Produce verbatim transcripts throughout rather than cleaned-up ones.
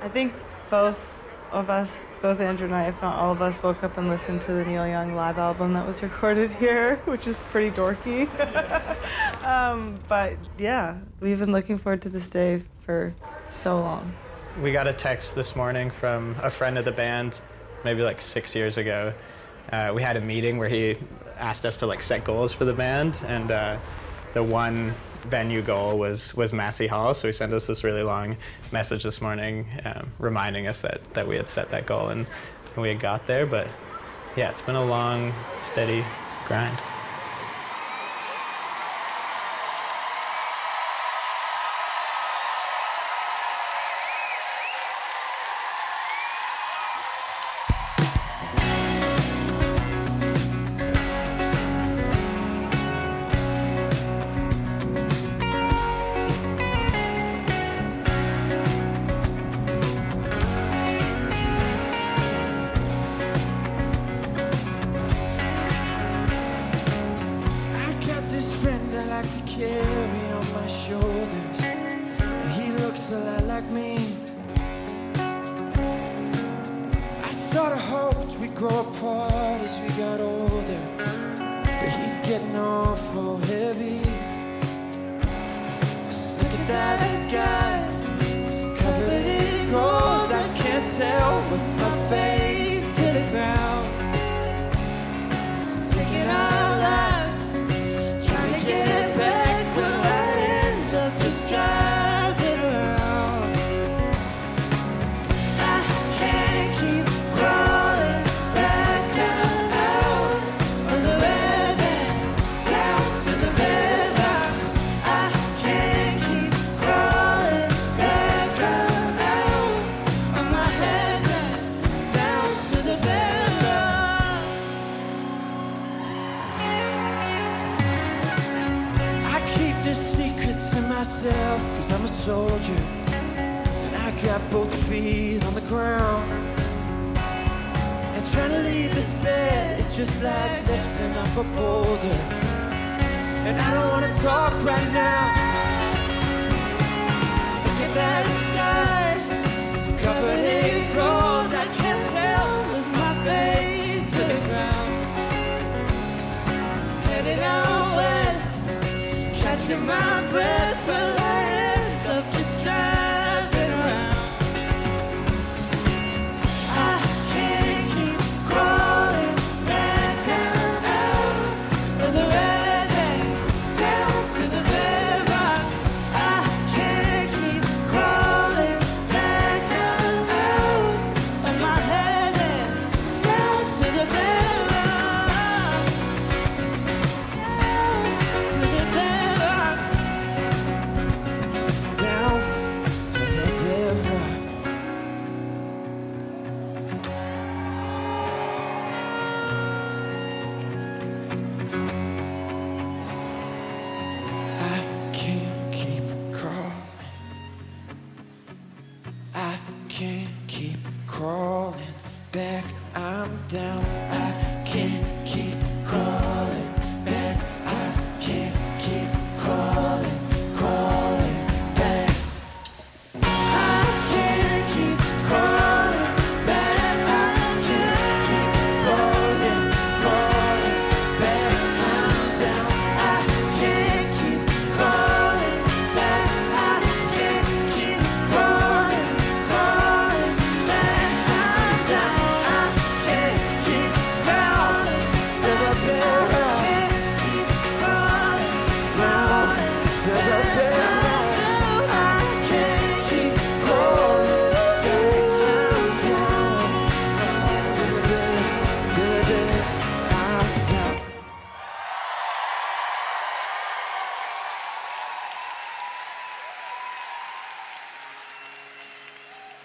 I think both of us, both Andrew and I, if not all of us, woke up and listened to the Neil Young live album that was recorded here, which is pretty dorky. um, but yeah, we've been looking forward to this day for so long. We got a text this morning from a friend of the band, maybe like six years ago. Uh, we had a meeting where he asked us to like set goals for the band, and uh, the one venue goal was was Massey Hall, so he sent us this really long message this morning um, reminding us that, that we had set that goal and, and we had got there. But yeah, it's been a long, steady grind.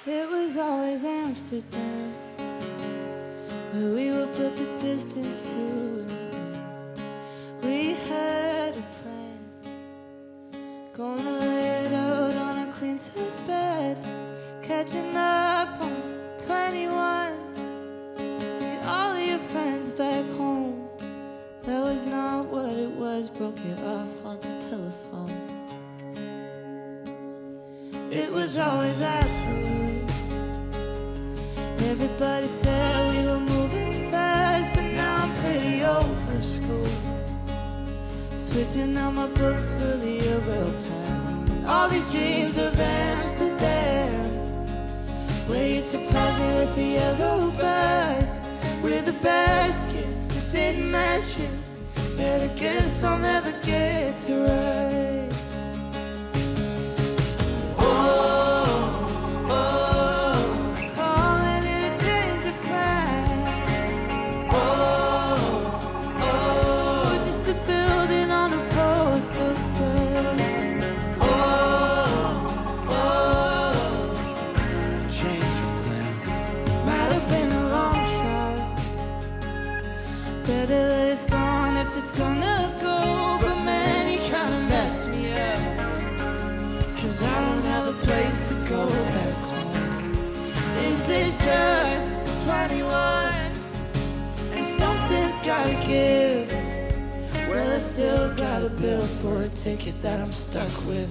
It was always absolute. Everybody said we were moving fast, but now I'm pretty over school. Switching out my books for the Euro Pass. All these dreams of Amsterdam, where you surprised me with the yellow bag, with a basket that didn't match it. Better guess I'll never get to right. Give. Well, I still got a bill for a ticket that I'm stuck with.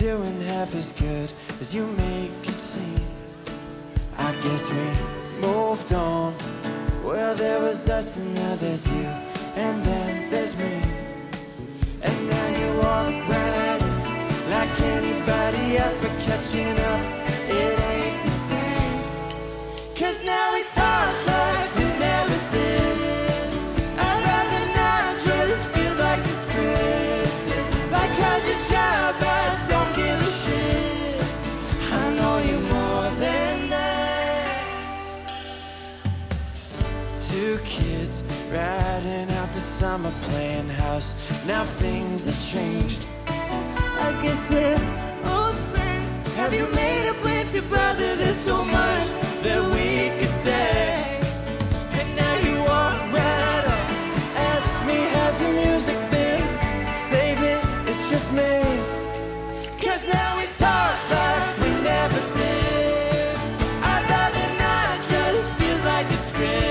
Doing half as good as you make it seem. I guess we moved on. Well, there was us and now there's you, and then there's me. And now you walk right at it like anybody else, but catching up, it ain't the same. Cause now we talk like we never did. I'd rather not, just feels like it's scripted. Like how's your job? I don't kids riding out the summer playing house. Now things have changed. I guess we're old friends. Have you made up with your brother? There's so much that we could say. And now you walk right up. Ask me, how's the music been? Save it, it's just me. Cause now we talk like we never did. I'd rather not, just feels like a script.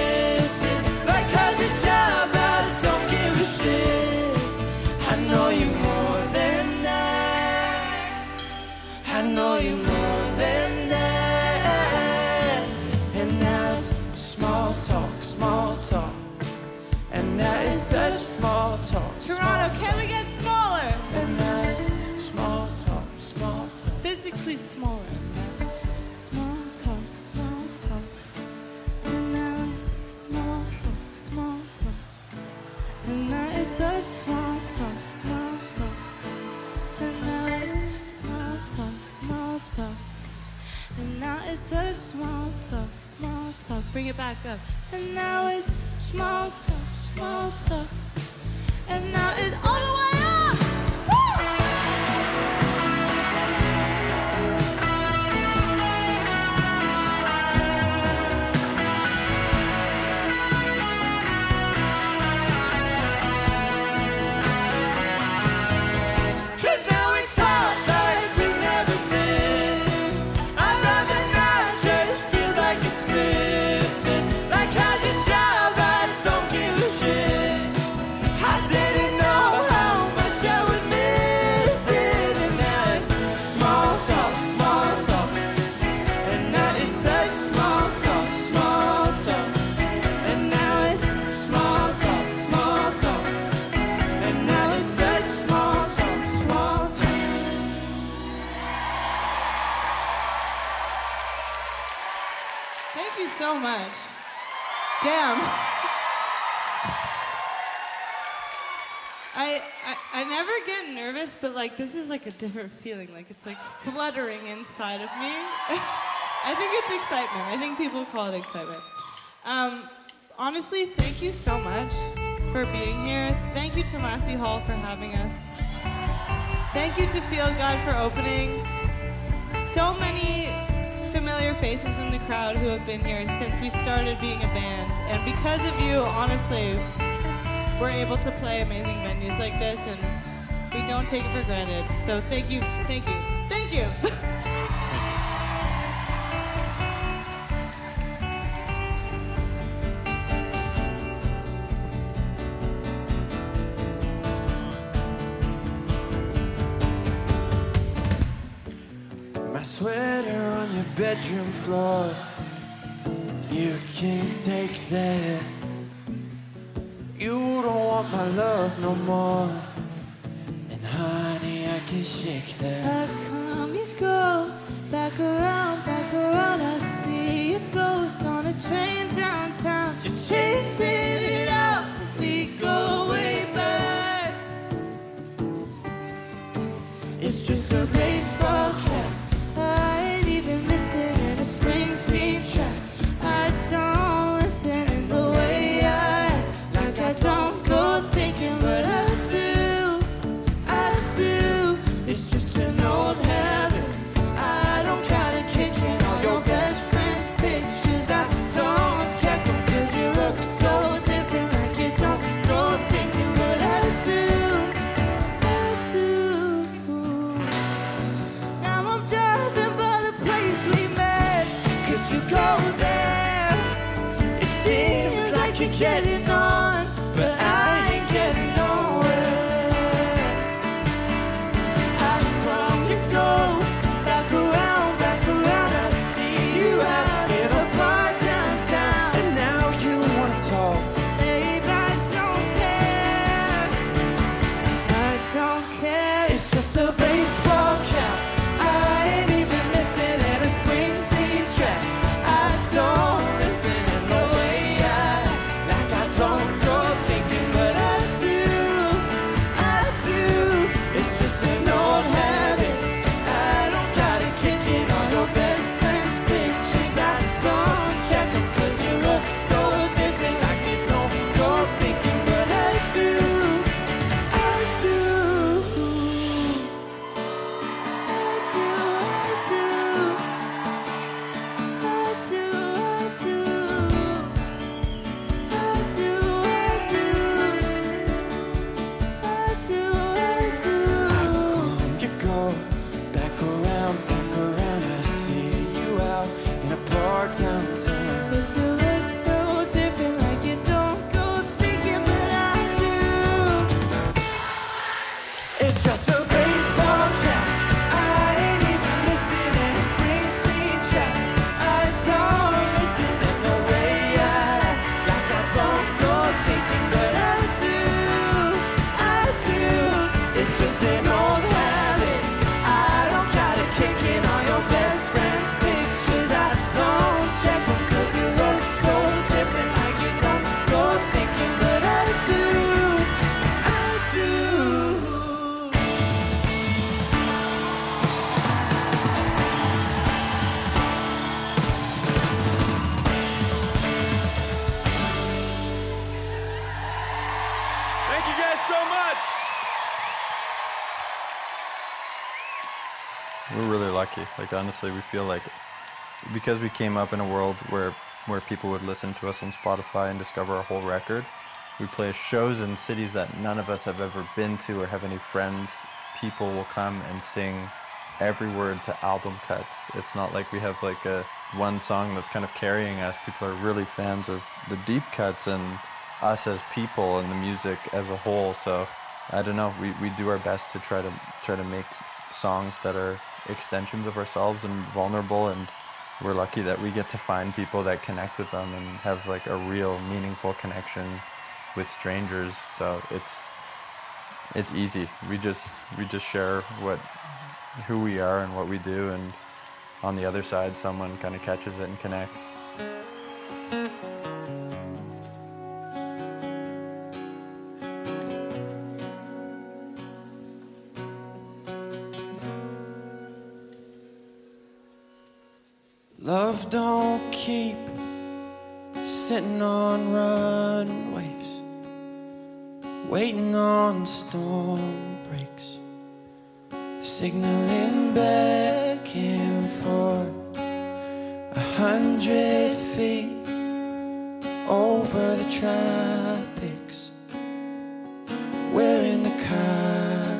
I know you more than that. And now it's such small talk, small talk. Bring it back up. And now it's small talk, small talk. And now it's all the way up. But like this is like a different feeling, like it's like fluttering inside of me. I think it's excitement. I think people call it excitement. Um, honestly, thank you so much for being here. Thank you to Massey Hall for having us. Thank you to Field God for opening. So many familiar faces in the crowd who have been here since we started being a band, and because of you, honestly, we're able to play amazing venues like this, and we don't take it for granted. So thank you, thank you, thank you. My sweater on your bedroom floor, you can take that. You don't want my love no more. Honey, I can shake that. Back come you go, back around, back around. I see a ghost on a train downtown. You're chasing it up, we go way back. It's just a baseball cap. I ain't even missing in a Springsteen track. I don't listen in the way I act. Like I don't go thinking, but I getting on, but I ain't getting nowhere. How come you go back around, back around? I see you out in a bar downtown, and now you wanna talk, babe. I don't care, I don't care. It's just a baseball cap. I ain't even missing at a Springsteen track. I don't. Check. lucky. Like, honestly, we feel like because we came up in a world where where people would listen to us on Spotify and discover our whole record, we play shows in cities that none of us have ever been to or have any friends. People will come and sing every word to album cuts. It's not like we have like a one song that's kind of carrying us. People are really fans of the deep cuts and us as people and the music as a whole. So I don't know, we, we do our best to try to try to make songs that are extensions of ourselves and vulnerable, and we're lucky that we get to find people that connect with them and have like a real meaningful connection with strangers. So it's it's easy. We just we just share what who we are and what we do, and on the other side someone kind of catches it and connects. Love don't keep sitting on runways, waiting on storm breaks, signaling back and forth a hundred feet over the tropics. We're in the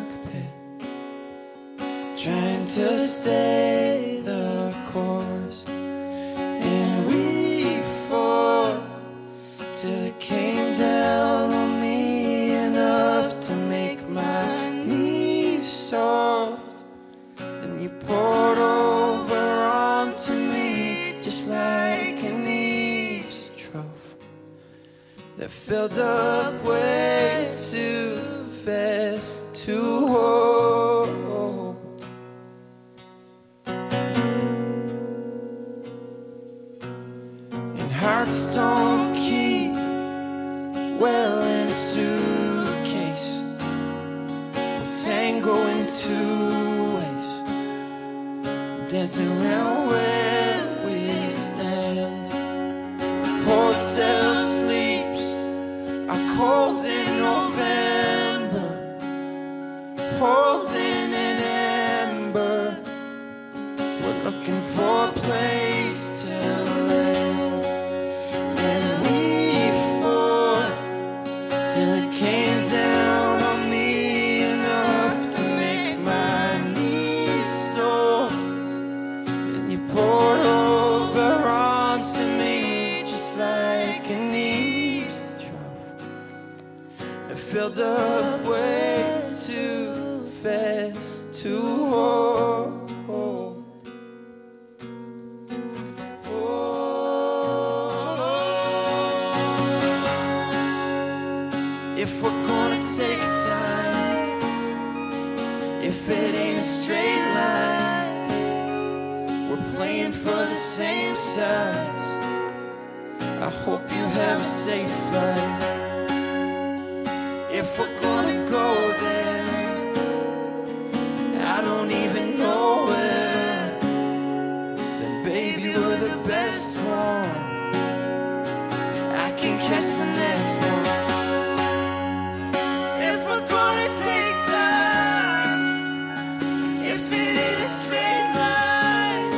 cockpit, trying to stay the course. And we fought till it came down on me enough to make my knees soft. And you poured over onto me just like an eavesdrop that filled up way too fast to hold. Hearts don't keep well in a suitcase. We'll tango in two ways, dancing around where we stand. Hotel sleeps are cold in November, holding an ember. We're looking for a place to land. Build up way too fast to hold. Oh, oh, oh. If we're gonna take time, if it ain't a straight line, we're playing for the same sides. I hope you have a safe flight. If we're gonna go there, I don't even know where. Then baby, you're the best one. I can catch the next one. If we're gonna take time, if it is a straight line,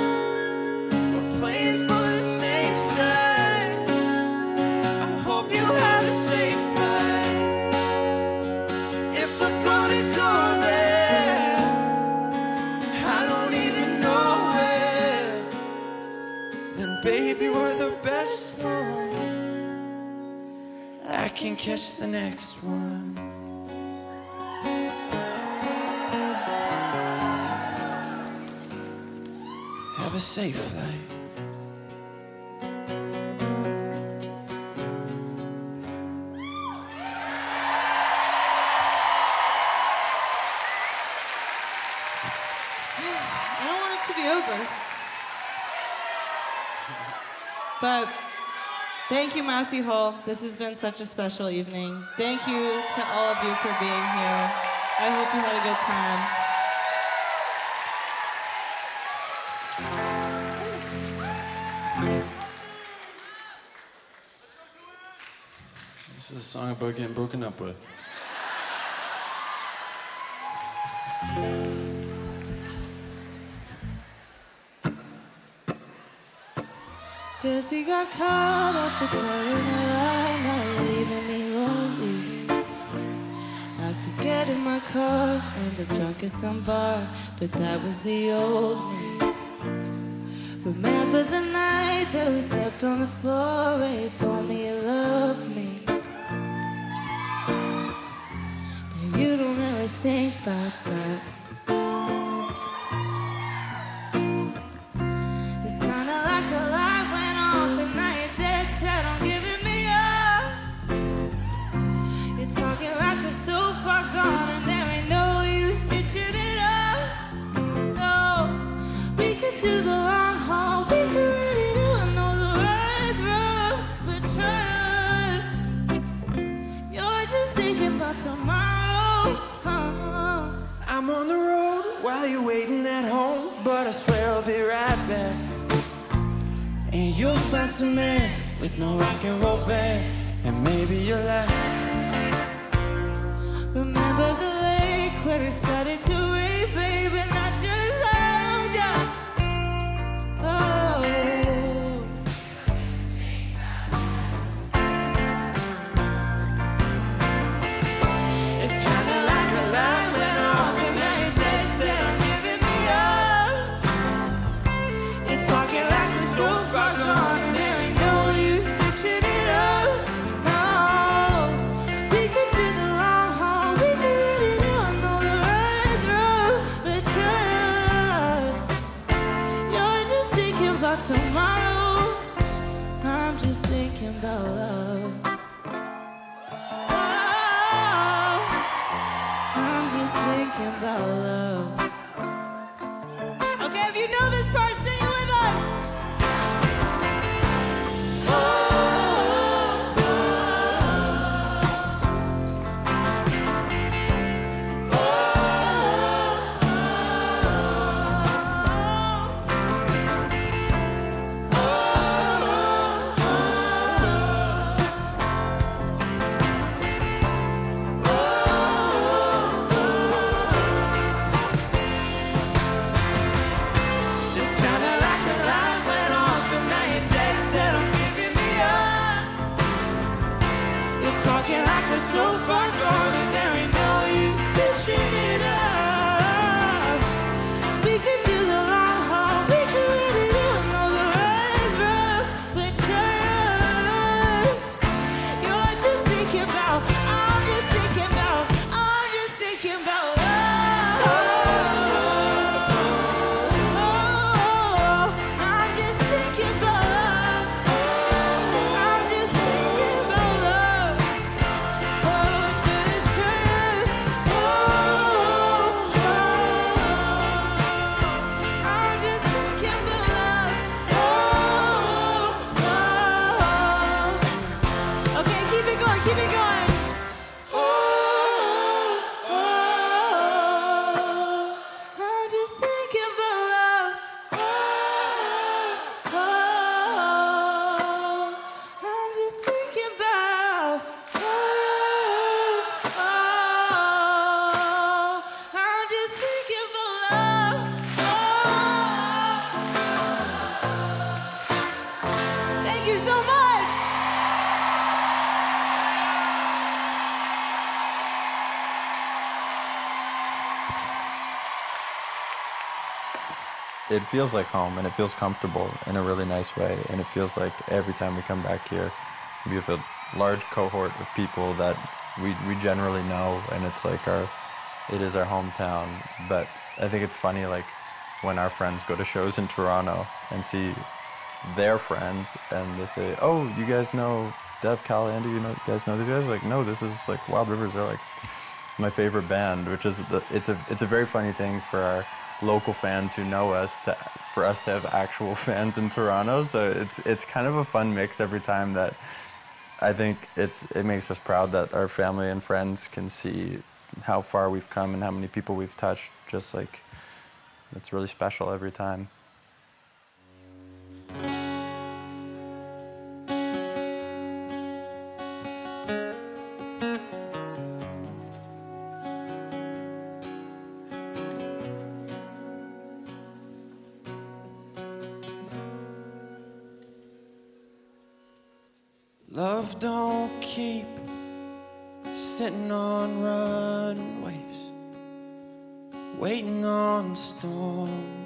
we're playing for the same side. I hope you have a safe ride. If we're gonna go there, I don't even know where. Then baby, we're the best one. I can catch the next one. Have a safe flight. But thank you, Massey Hall. This has been such a special evening. Thank you to all of you for being here. I hope you had a good time. This is a song about getting broken up with. Guess we got caught up with telling a lie, now you're leaving me lonely. I could get in my car, end up drunk at some bar, but that was the old me. Remember the night that we slept on the floor and you told me you loved me. But you don't ever think about that. Tomorrow, huh? I'm on the road while you're waiting at home, but I swear I'll be right back. And you'll find some man with no rock and roll band, and maybe you'll laugh. Remember the lake where it started to rain, baby, and I just held ya. Oh. Tomorrow, I'm just thinking about love. Oh, I'm just thinking about love. Okay, if you know this person, sing with us. It feels like home, and it feels comfortable in a really nice way, and it feels like every time we come back here, we have a large cohort of people that we we generally know, and it's like our, it is our hometown. But I think it's funny, like, when our friends go to shows in Toronto and see their friends, and they say, oh, you guys know Dev, Cal, Andy, you know, you guys know these guys? We're like, no, this is like Wild Rivers. They're like my favorite band, which is, the, it's a it's a very funny thing for our local fans who know us to for us to have actual fans in Toronto. So it's it's kind of a fun mix every time that I think it's it makes us proud that our family and friends can see how far we've come and how many people we've touched. Just like, it's really special every time. Love don't keep sitting on runways, waiting on storms.